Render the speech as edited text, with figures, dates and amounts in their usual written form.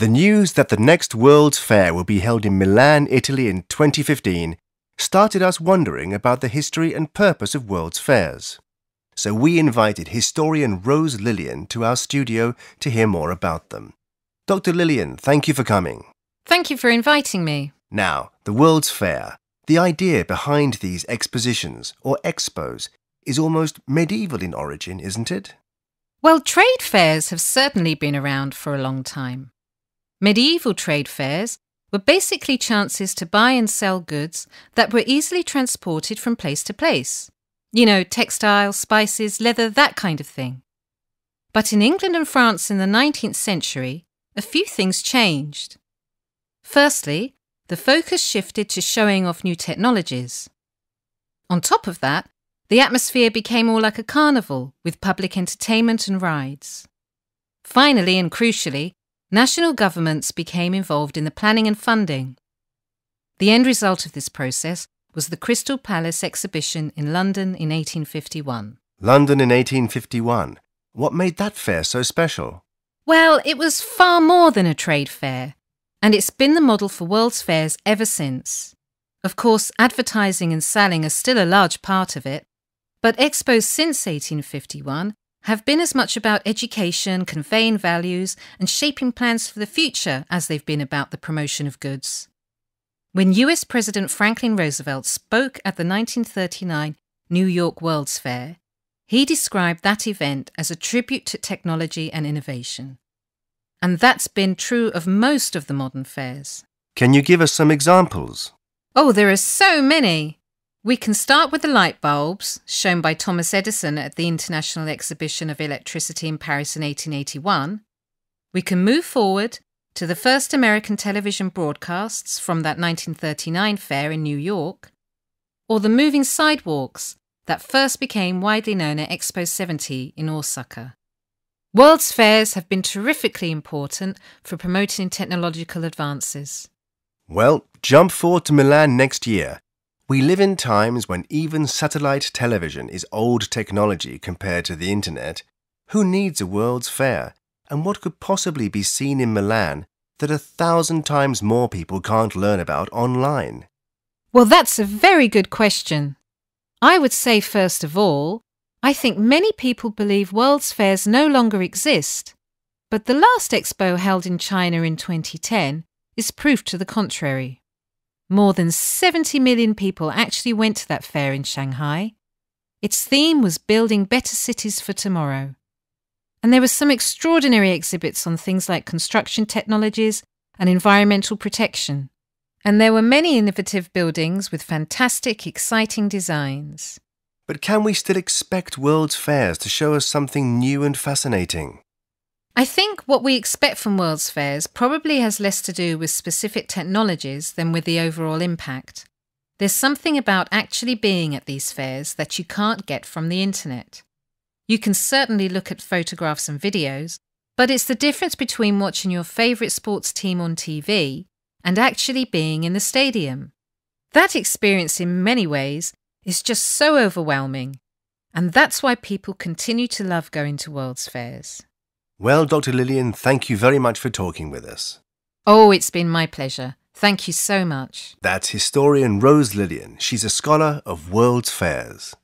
The news that the next World's Fair will be held in Milan, Italy in 2015 started us wondering about the history and purpose of World's Fairs. So we invited historian Rose Lillian to our studio to hear more about them. Dr. Lillian, thank you for coming. Thank you for inviting me. Now, the World's Fair, the idea behind these expositions, or expos, is almost medieval in origin, isn't it? Well, trade fairs have certainly been around for a long time. Medieval trade fairs were basically chances to buy and sell goods that were easily transported from place to place. You know, textiles, spices, leather, that kind of thing. But in England and France in the 19th century, a few things changed. Firstly, the focus shifted to showing off new technologies. On top of that, the atmosphere became more like a carnival with public entertainment and rides. Finally and crucially, national governments became involved in the planning and funding. The end result of this process was the Crystal Palace Exhibition in London in 1851. London in 1851. What made that fair so special? Well, it was far more than a trade fair, and it's been the model for World's Fairs ever since. Of course, advertising and selling are still a large part of it, but expos since 1851 have been as much about education, conveying values and shaping plans for the future as they've been about the promotion of goods. When US President Franklin Roosevelt spoke at the 1939 New York World's Fair, he described that event as a tribute to technology and innovation. And that's been true of most of the modern fairs. Can you give us some examples? Oh, there are so many! We can start with the light bulbs, shown by Thomas Edison at the International Exhibition of Electricity in Paris in 1881. We can move forward to the first American television broadcasts from that 1939 fair in New York, or the moving sidewalks that first became widely known at Expo 70 in Osaka. World's fairs have been terrifically important for promoting technological advances. Well, jump forward to Milan next year. We live in times when even satellite television is old technology compared to the internet. Who needs a World's Fair? And what could possibly be seen in Milan that 1,000 times more people can't learn about online? Well, that's a very good question. I would say, first of all, I think many people believe World's Fairs no longer exist, but the last expo held in China in 2010 is proof to the contrary. More than 70 million people actually went to that fair in Shanghai. Its theme was building better cities for tomorrow. And there were some extraordinary exhibits on things like construction technologies and environmental protection. And there were many innovative buildings with fantastic, exciting designs. But can we still expect World's Fairs to show us something new and fascinating? I think what we expect from World's Fairs probably has less to do with specific technologies than with the overall impact. There's something about actually being at these fairs that you can't get from the internet. You can certainly look at photographs and videos, but it's the difference between watching your favourite sports team on TV and actually being in the stadium. That experience in many ways is just so overwhelming, and that's why people continue to love going to World's Fairs. Well, Dr. Lillian, thank you very much for talking with us. Oh, it's been my pleasure. Thank you so much. That's historian Rose Lillian. She's a scholar of World's Fairs.